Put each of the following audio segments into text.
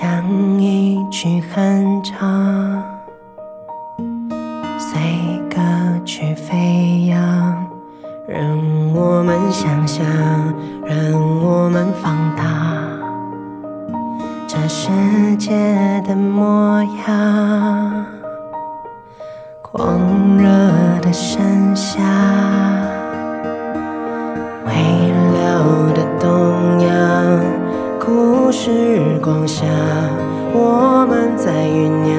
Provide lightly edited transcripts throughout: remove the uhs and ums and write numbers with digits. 像一曲寒唱，随歌曲飞扬。让我们想象，让我们放大这世界的模样，狂热的盛夏，微凉的东阳，故事光下，我们在酝酿，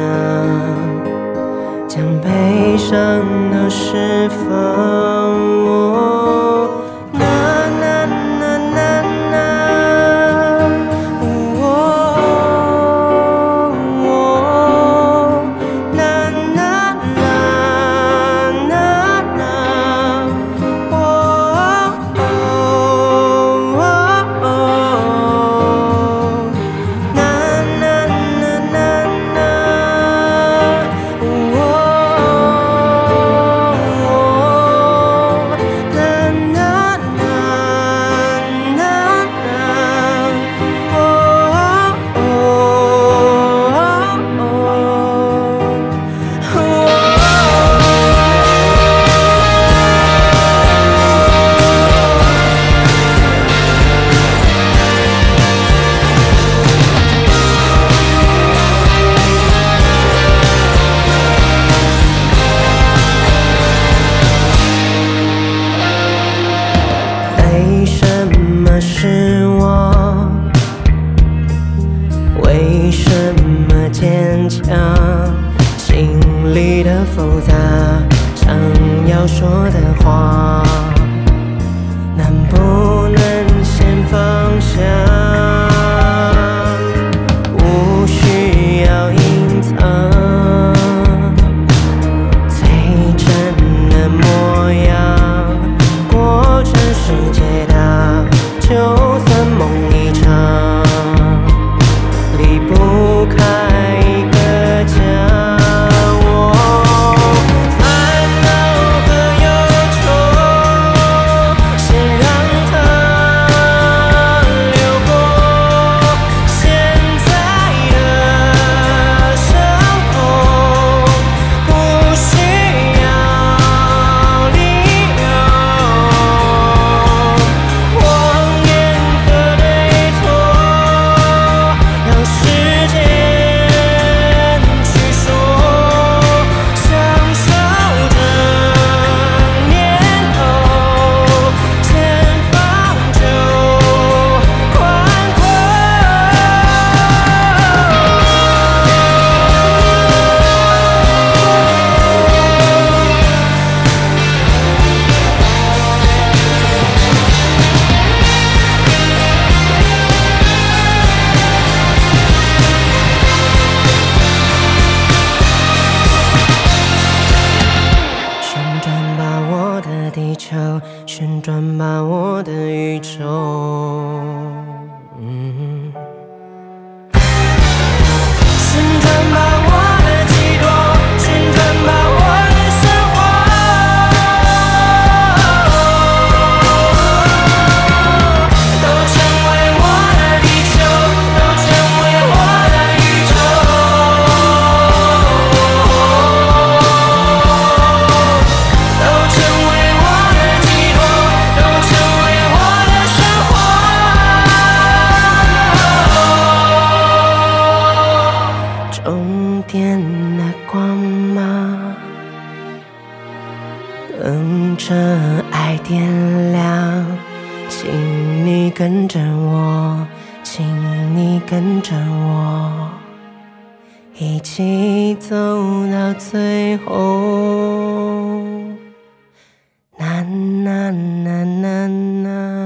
将悲伤都释放。 是我，为什么坚强？心里的复杂，想要说的话，能不能先放下？无需要隐藏，最真的模样，过程是解答。 就算梦一场，离不开。 地球旋转吧，我的宇宙。旋转吧。 终点的光芒，等着爱点亮。请你跟着我，请你跟着我，一起走到最后。呐呐呐呐呐。